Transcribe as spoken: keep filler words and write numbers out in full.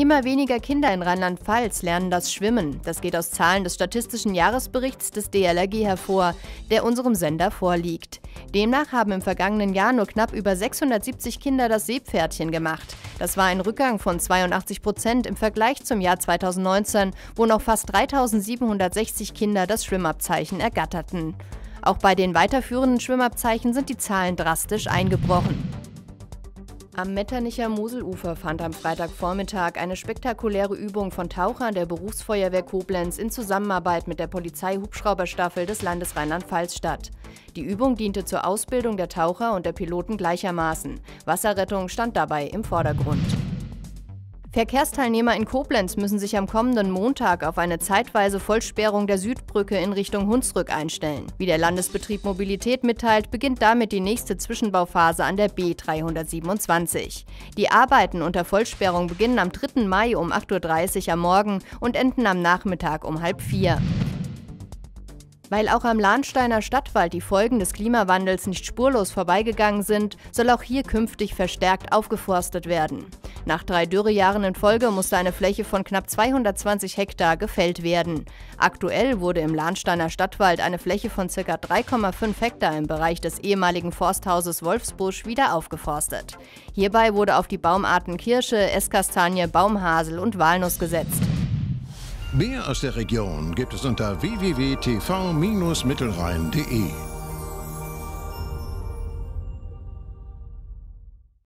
Immer weniger Kinder in Rheinland-Pfalz lernen das Schwimmen. Das geht aus Zahlen des Statistischen Jahresberichts des D L R G hervor, der unserem Sender vorliegt. Demnach haben im vergangenen Jahr nur knapp über sechshundertsiebzig Kinder das Seepferdchen gemacht. Das war ein Rückgang von zweiundachtzig Prozent im Vergleich zum Jahr zweitausendneunzehn, wo noch fast dreitausendsiebenhundertsechzig Kinder das Schwimmabzeichen ergatterten. Auch bei den weiterführenden Schwimmabzeichen sind die Zahlen drastisch eingebrochen. Am Metternicher Moselufer fand am Freitagvormittag eine spektakuläre Übung von Tauchern der Berufsfeuerwehr Koblenz in Zusammenarbeit mit der Polizei-Hubschrauberstaffel des Landes Rheinland-Pfalz statt. Die Übung diente zur Ausbildung der Taucher und der Piloten gleichermaßen. Wasserrettung stand dabei im Vordergrund. Verkehrsteilnehmer in Koblenz müssen sich am kommenden Montag auf eine zeitweise Vollsperrung der Südbrücke in Richtung Hunsrück einstellen. Wie der Landesbetrieb Mobilität mitteilt, beginnt damit die nächste Zwischenbauphase an der B dreihundertsiebenundzwanzig. Die Arbeiten unter Vollsperrung beginnen am dritten Mai um acht Uhr dreißig am Morgen und enden am Nachmittag um halb vier. Weil auch am Lahnsteiner Stadtwald die Folgen des Klimawandels nicht spurlos vorbeigegangen sind, soll auch hier künftig verstärkt aufgeforstet werden. Nach drei Dürrejahren in Folge musste eine Fläche von knapp zweihundertzwanzig Hektar gefällt werden. Aktuell wurde im Lahnsteiner Stadtwald eine Fläche von ca. drei Komma fünf Hektar im Bereich des ehemaligen Forsthauses Wolfsbusch wieder aufgeforstet. Hierbei wurde auf die Baumarten Kirsche, Esskastanie, Baumhasel und Walnuss gesetzt. Mehr aus der Region gibt es unter w w w punkt t v Bindestrich mittelrhein punkt de.